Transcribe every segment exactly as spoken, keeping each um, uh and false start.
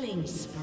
Killing spree.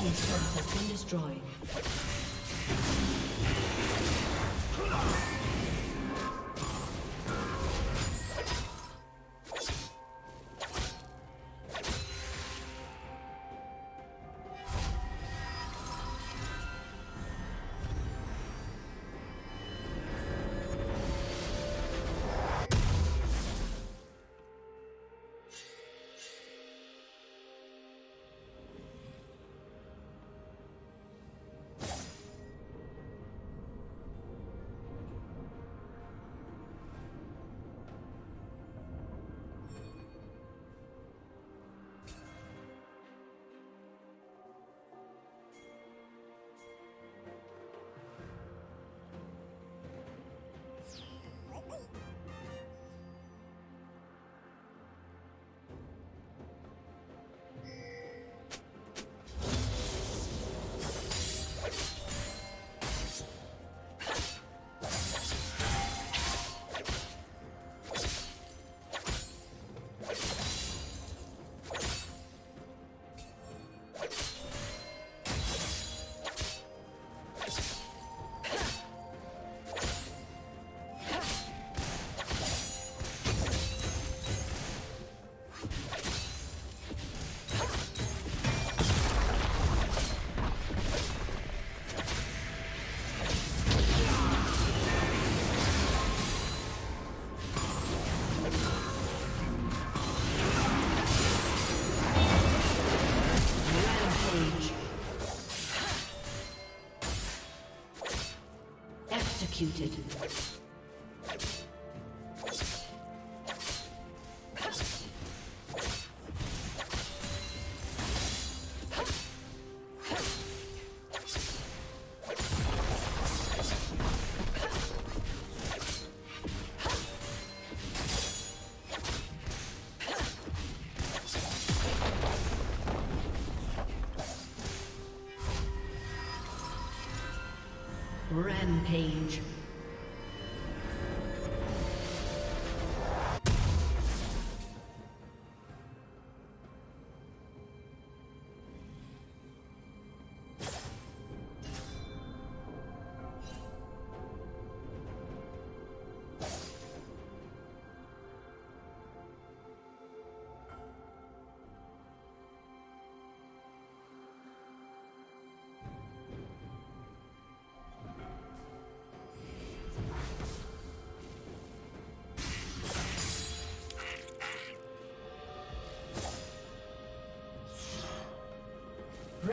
His turret has been destroyed. Executed. Rampage.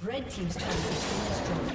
Red team's turret has been destroyed.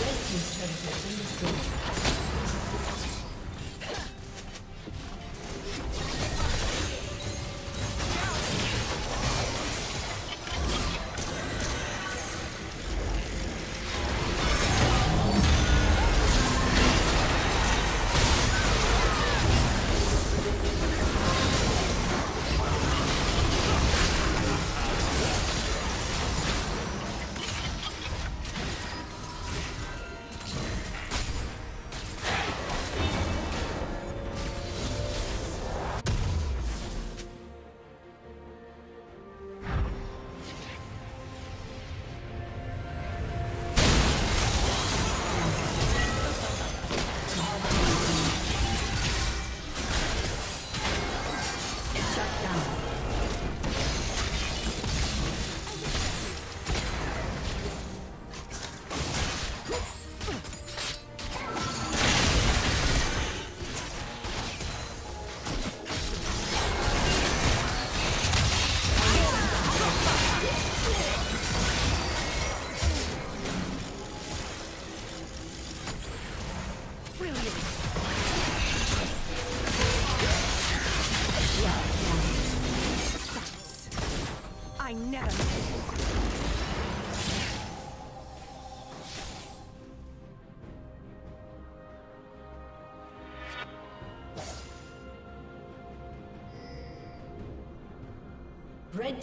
Red Red